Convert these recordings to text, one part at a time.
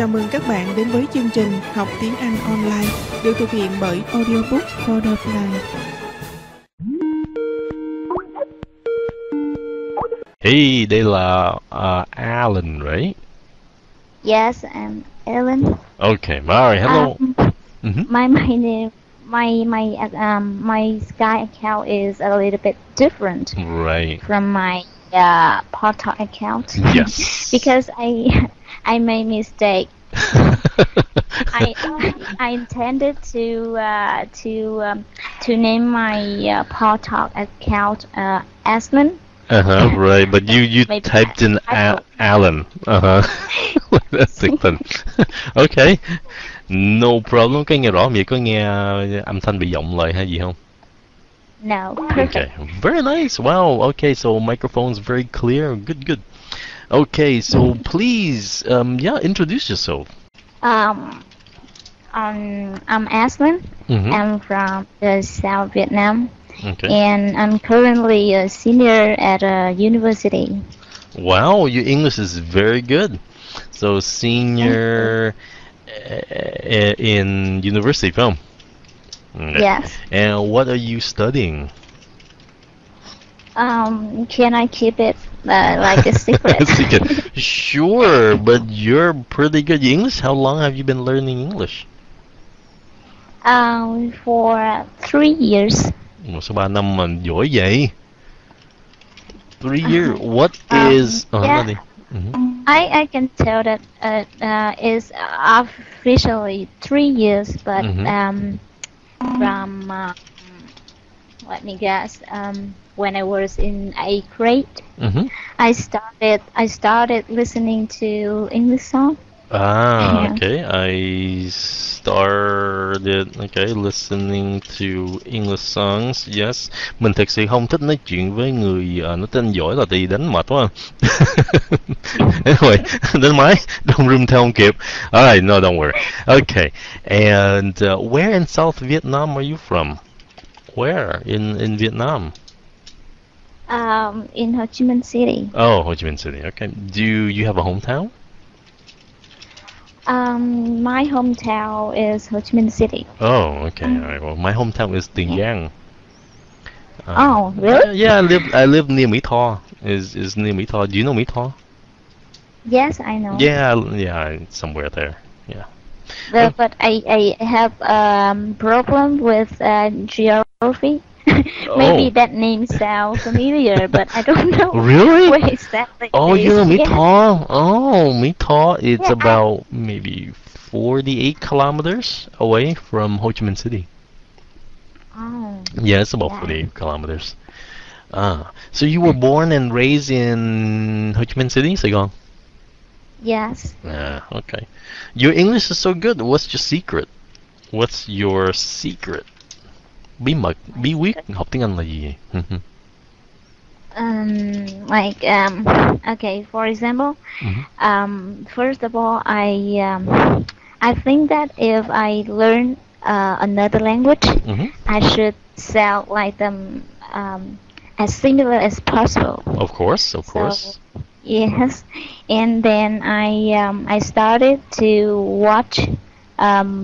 Chào mừng các bạn đến với chương trình Học Tiếng Anh Online được thực hiện bởi AudioBook for the Blind. Hey, đây là Alan, right? Yes, I'm Alan. Okay, Mari, hello. My Skype account is a little bit different from my Paltalk account. Yes. Because I made mistake. I intended to name my Paltalk account Aslan. But you typed in Alan. That's different. Okay. No problem. Có nghe rõ vậy? Có nghe âm thanh bị vọng lại hay gì không? No. Okay. Very nice. Wow. Okay. So microphone's very clear. Good. Good. Okay. So please, introduce yourself. I'm Aslan. I'm from the South Vietnam. Okay. And I'm currently a senior at a university. Wow. Your English is very good. So senior in university, film. Yes. And what are you studying? Can I keep it like a secret? Sure, but you're pretty good in English. How long have you been learning English? For 3 years. Sao 3 năm mà giỏi vậy? 3 years. What is? I can tell that it's officially 3 years, but from let me guess, when I was in 8th grade, I started listening to English song. Okay. Listening to English songs. Yes. Mình thực sự không thích nói chuyện với người nói tên giỏi là thì đánh mệt quá. Anyway, đánh máy, don't room theo không kịp. Alright, no, don't worry. Okay. And where in South Vietnam are you from? Where in Vietnam? In Ho Chi Minh City. Oh, Ho Chi Minh City. Okay. Do you have a hometown? My hometown is Ho Chi Minh City. Oh, okay. All right. Well, my hometown is Dien Yang. Oh, really? Yeah, I live near Mỹ Tho. Is near Mỹ Tho. Do you know Mỹ Tho? Yes, I know. Yeah, somewhere there. Yeah. But I have a problem with geography. Maybe that name sounds familiar, but I don't know. Really? Where exactly? Oh, you know Mỹ Tho. Oh, Mỹ Tho. It's about maybe 48 kilometers away from Ho Chi Minh City. Oh. Yeah, it's about 48 kilometers. So you were born and raised in Ho Chi Minh City, Saigon? Yes. Okay. Your English is so good. What's your secret? What's your secret? Bí mật, bí quyết học tiếng Anh là gì? Okay, for example, first of all, I think that if I learn another language, I should sound like them as similar as possible. Of course, of course. Yes, and then I started to watch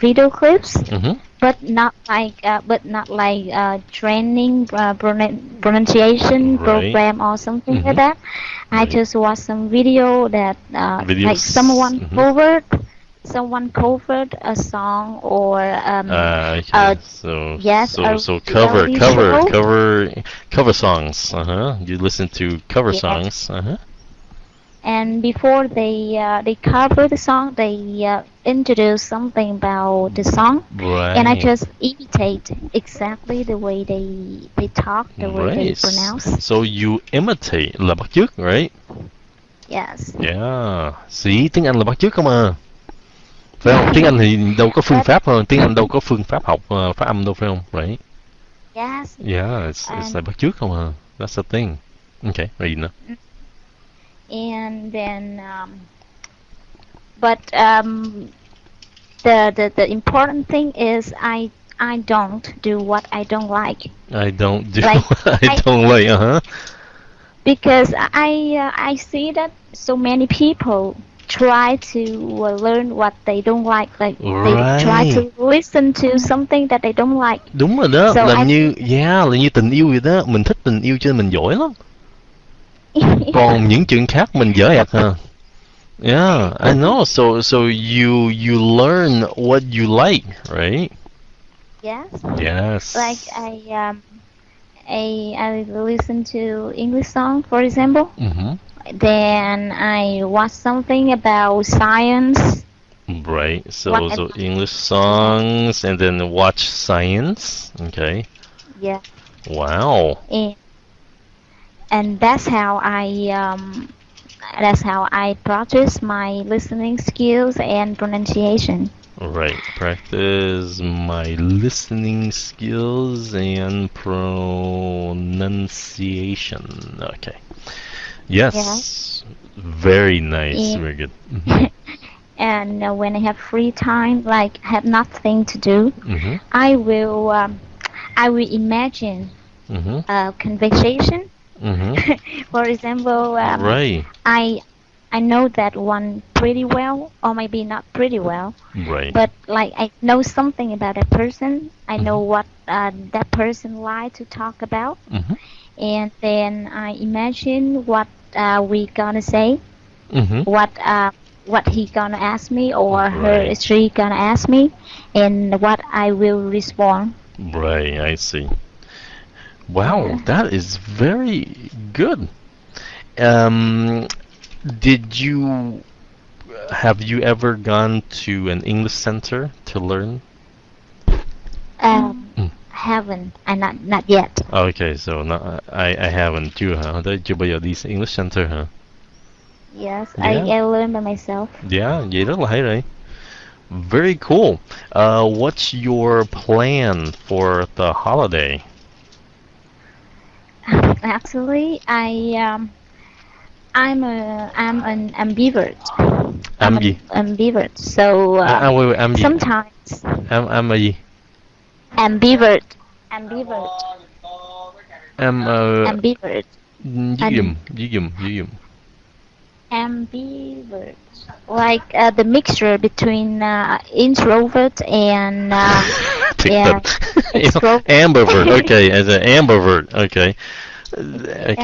video clips. But not like training pronunciation program or something like that. I just watched some video that like someone covered a song or cover songs. You listen to cover songs. And before they cover the song, they introduce something about the song, and I just imitate exactly the way they talk, the way they pronounce. So you imitate là bắt chước, right? Yes. Yeah. Sĩ tiếng Anh là bắt chước không à? Phải không? Tiếng Anh thì đâu có phương pháp hơn, tiếng Anh đâu có phương pháp học phát âm đâu phải không? Right? Yes. Yeah, it's like bắt chước không à? That's the thing. Okay, rồi gì nữa? And then, the important thing is I don't do what I don't like. I don't do what I don't like, Because I see that so many people try to learn what they don't like. Like they try to listen to something that they don't like. Đúng rồi đó, so là như tình yêu vậy đó. Mình thích tình yêu cho nên mình giỏi lắm. Còn những chuyện khác mình dở ẹt hả? Yeah, I know. So you learn what you like, right? Yes. Yes. Like I listen to English song, for example. Mm-hmm. Then I watch something about science. Right. So English songs and then watch science. Okay. Yeah. Wow. And that's how I practice my listening skills and pronunciation. Right, practice my listening skills and pronunciation. Okay. Yes, yeah. Very nice, very good. And when I have free time, like I have nothing to do, mm-hmm. I will imagine mm-hmm. a conversation. Mm-hmm. For example, right. I know that one pretty well, or maybe not pretty well. Right. But like I know something about that person. I mm-hmm. know what that person likes to talk about, mm-hmm. and then I imagine what we gonna say, mm-hmm. What he gonna ask me, or her, she gonna ask me, and what I will respond. Right. I see. Wow, that is very good. Have you ever gone to an English center to learn? Haven't. Not yet. Okay, so I haven't. You, huh? Did you buy this English center, huh? Yes, yeah. I learned by myself. Yeah, vậy rất là hay đấy. Very cool. What's your plan for the holiday? Actually, I'm an ambivert. Ambivert. So sometimes. Ambivert. Ambivert. Ambivert. Ambivert. Like the mixture between introvert and extrovert. Ambivert. Okay, as an ambivert. Okay. Okay.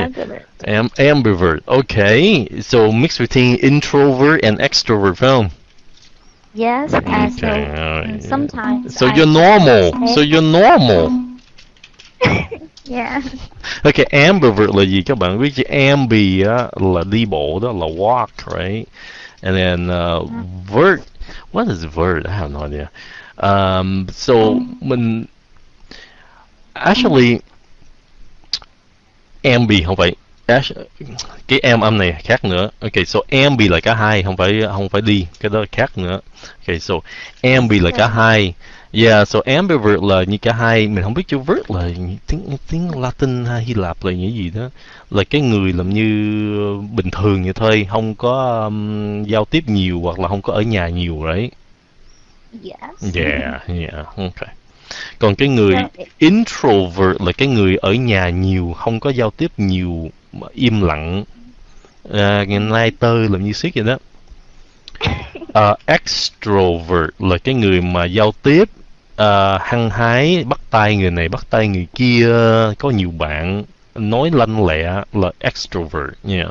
Ambivert. Okay. So mixed between introvert and extrovert, film. Yes. Okay. Sometimes. So you're normal. Yeah. Okay. Ambivert là gì các bạn biết chứ? Ambi là đi bộ đó, là walk, right? And then vert. What is vert? I have no idea. So mình actually. Ambi không phải cái em âm này khác nữa. Okay, so ambi là cả hai, không phải đi, cái đó khác nữa. Okay, so ambi là cả hai. Yeah, so ambivert là như cả hai. Mình không biết chữ vert là tiếng Latin hay Hy Lạp là như gì đó. Là cái người làm như bình thường vậy thôi, không có giao tiếp nhiều hoặc là không có ở nhà nhiều đấy. Yes. Yeah, okay. Còn cái người introvert là cái người ở nhà nhiều, không có giao tiếp nhiều, im lặng, ngày nay tơ làm như siết vậy đó. Extrovert là cái người mà giao tiếp, hăng hái, bắt tay người này, bắt tay người kia, có nhiều bạn, nói lanh lẹ là extrovert. Yeah.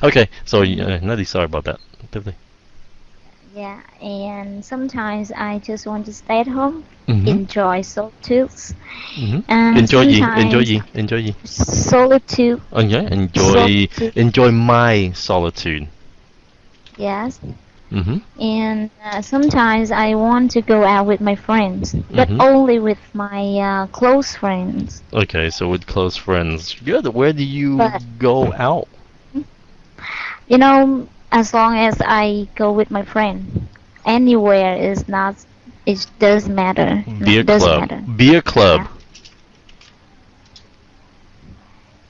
Okay, so not sorry about that. Yeah, and sometimes I just want to stay at home, mm-hmm. enjoy solitudes. Mm-hmm. Enjoy solitude. Okay, enjoy my solitude. Yes. Mm-hmm. And sometimes I want to go out with my friends, but mm-hmm. only with my close friends. Okay, so with close friends. Good. Where do you go out? You know. As long as I go with my friend, anywhere is not. It doesn't matter. Beer club.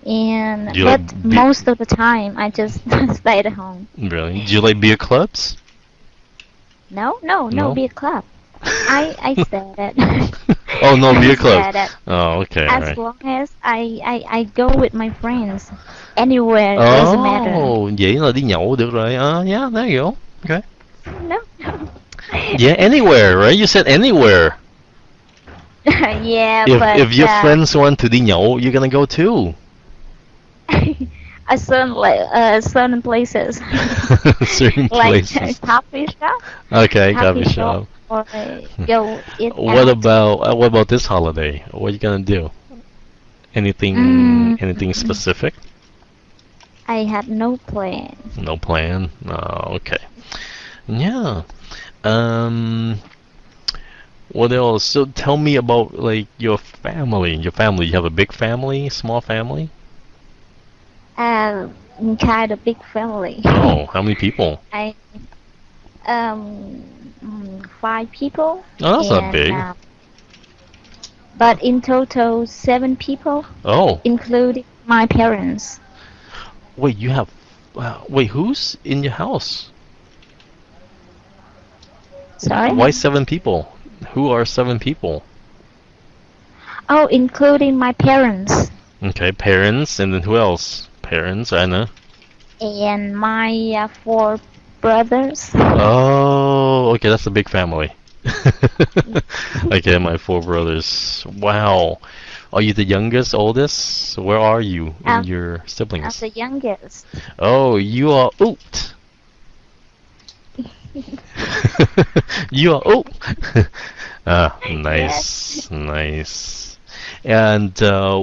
Yeah. And but most of the time, I just stay at home. Really? Do you like beer clubs? No beer club. I said it. Oh no, beer club. Oh okay. As long as I go with my friends, anywhere doesn't matter. Oh, vậy là đi nhậu được rồi. Yeah, there you go. Okay. No. Yeah, anywhere, right? You said anywhere. Yeah, if your friends want to đi nhậu, you're gonna go too. A certain places. Certain places. Like coffee shop. Okay, coffee shop. Or go eat out. What about this holiday? What are you gonna do? Anything? Anything specific? I had no plan. No plan. Oh, okay. Yeah. What else? So tell me about like your family. Your family. You have a big family, small family. Kind of big family. Oh, how many people? I 5 people. Oh, that's not big. But in total, 7 people. Oh. Including my parents. Wait, you have. Wait, who's in your house? Sorry. Why 7 people? Who are 7 people? Oh, including my parents. Okay, parents, and then who else? Parents, I know. And my 4 brothers. Oh, okay, that's a big family. Okay, my 4 brothers. Wow. Are you the youngest, oldest? Where are you in your siblings? I'm the youngest. Oh, you are oot. You are oot. Ah, nice, yes. Nice. And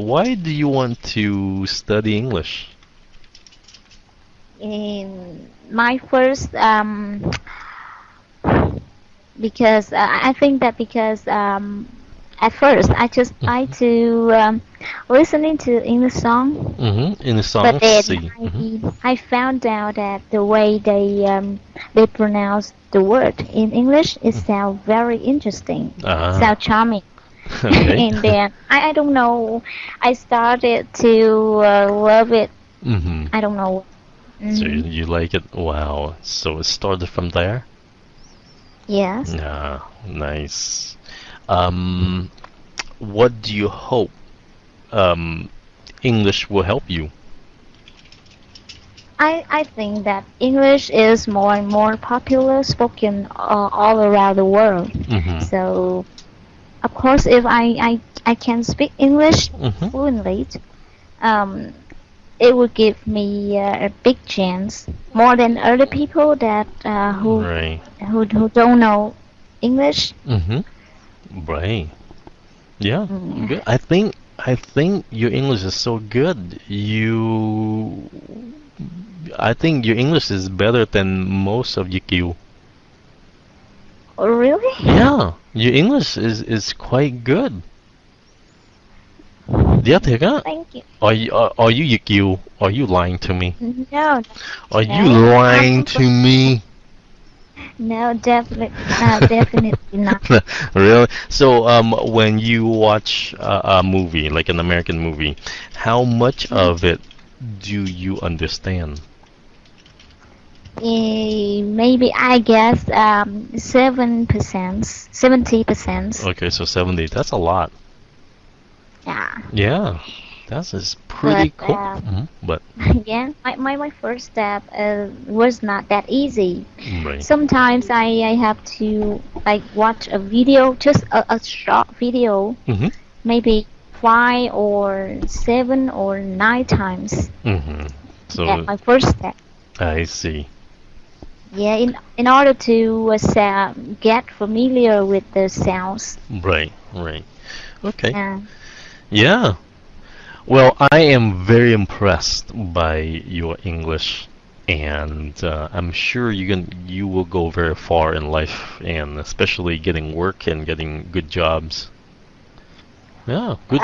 why do you want to study English? My first, because I think that because at first I just tried to listening to English song. In the song, but then I found out that the way they pronounce the word in English it sounds very interesting, sound charming. Okay. And then I don't know, I started to love it. I don't know. So you like it? Wow! So it started from there. Yes. Yeah. Nice. What do you hope English will help you? I think that English is more and more popular, spoken all around the world. So, of course, if I can speak English fluently, it would give me a big chance, more than other people that who don't know English. Right. Yeah. Good. I think your English is so good. I think your English is better than most of UQ. Oh, really? Yeah. Your English is quite good. Yeah, thank you. Are you UQ? Are you lying to me? No. Are you lying to me? No, definitely not. Really? So, when you watch a movie, like an American movie, how much of it do you understand? Maybe I guess 70%. Okay, so 70. That's a lot. Yeah. Yeah, that is pretty cool. But yeah, my first step was not that easy. Right. Sometimes I have to like watch a video, just a short video, maybe 5 or 7 or 9 times. So that's my first step. I see. Yeah, in order to get familiar with the sounds. Right. Right. Okay. Yeah. Yeah. Well, I am very impressed by your English, and I'm sure you will go very far in life, and especially getting work and getting good jobs. Yeah, good.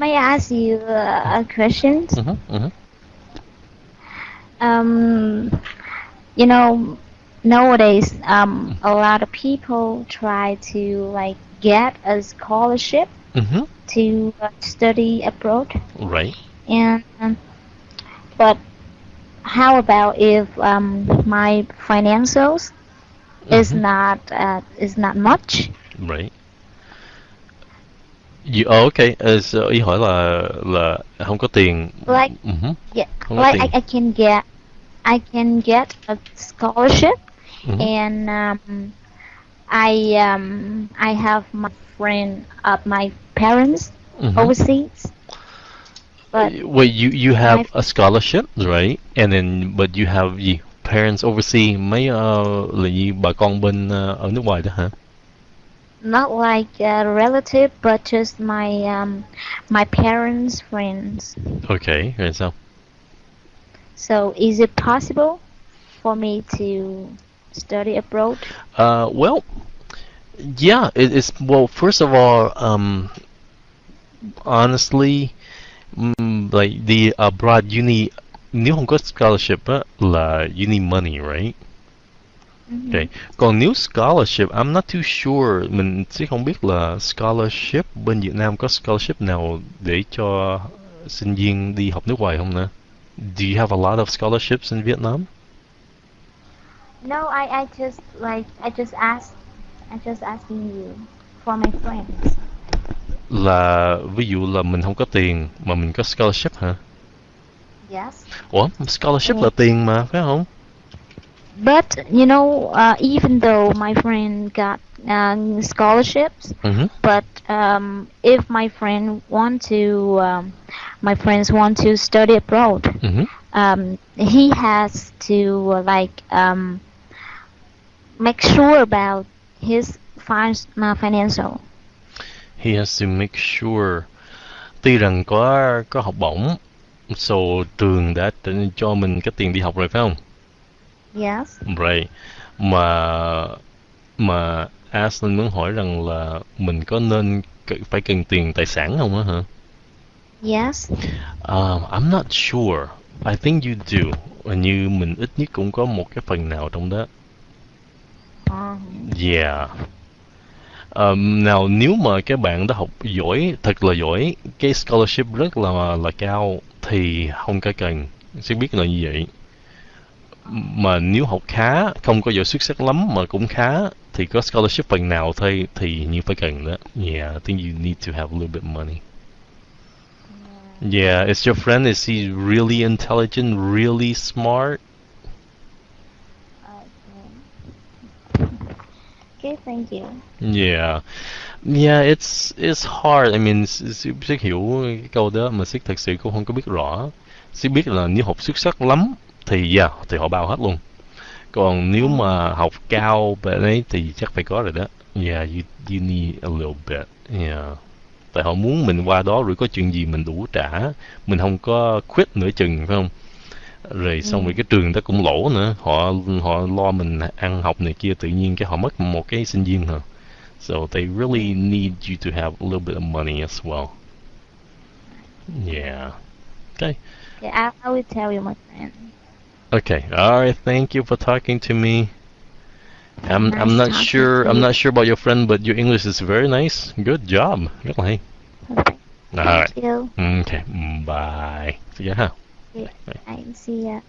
May I ask you a question? You know, nowadays a lot of people try to like get a scholarship to study abroad. Right. And but how about if my financials is not much? Right. Okay. So ý hỏi là không có tiền. Like yeah. Like I can get a scholarship Mm-hmm. And I have my friend of my parents mm-hmm. overseas. But well, you have a scholarship, right? And then but you have gì? Parents overseas, mấy là gì? Bà con bên ở nước ngoài đó hả? Not like a relative, but just my my parents' friends. Okay, and so. So, is it possible for me to study abroad? Well, yeah, it is. Well, first of all, honestly, like the abroad, you need nếu không có scholarship á, là you need money, right? Mm-hmm. Okay. Còn nếu scholarship, I'm not too sure. Mình sẽ không biết là scholarship bên Việt Nam có scholarship nào để cho sinh viên đi học nước ngoài không nè? Do you have a lot of scholarships in Vietnam? No, I just asking you for my friends. Là ví dụ là mình không có tiền mà mình có scholarship hả? Yes. Ủa, scholarship là tiền mà, phải không? But you know, even though my friend got scholarships, mm-hmm. but if my friends want to study abroad, mm-hmm. He has to make sure about his financial. He has to make sure. Tuy rằng có học bổng, so trường đã cho mình cái tiền đi học rồi phải không? Yes. Right. Mà Aslan muốn hỏi rằng là mình có nên phải cần tiền tài sản không á hả? Yes. I'm not sure. I think you do. Hình như mình ít nhất cũng có một cái phần nào trong đó. Yeah. Nào nếu mà các bạn đã học giỏi, thật là giỏi, cái scholarship rất là cao thì không có cần. Sẽ biết là như vậy. Mà nếu học khá, không có giỏi xuất sắc lắm mà cũng khá thì có scholarship phần nào thôi thì như phải cần đó. Yeah, I think you need to have a little bit of money. Yeah, is your friend, is he really intelligent, really smart? Okay, thank you. Yeah. Yeah, it's hard. I mean, Siết hiểu cái câu đó mà Siết thật sự cũng không có biết rõ. Siết biết là nếu học xuất sắc lắm thì yeah, thì họ bao hết luôn. Còn nếu mà học cao về đấy thì chắc phải có rồi đó. Yeah, you need a little bit. Yeah. Tại họ muốn mình qua đó rồi có chuyện gì mình đủ trả, mình không có quit nửa chừng phải không? Rồi xong rồi cái trường đó cũng lỗ nữa, họ lo mình ăn học này kia tự nhiên cái họ mất một cái sinh viên hả? So they really need you to have a little bit of money as well. Yeah. Okay. Yeah, I will tell you my friend. Okay. All right. Thank you for talking to me. I'm not sure. I'm not sure about your friend, but your English is very nice. Good job. Really. Okay. All right. Thank you. Okay. Bye. See ya. Huh? Okay. Bye. See ya.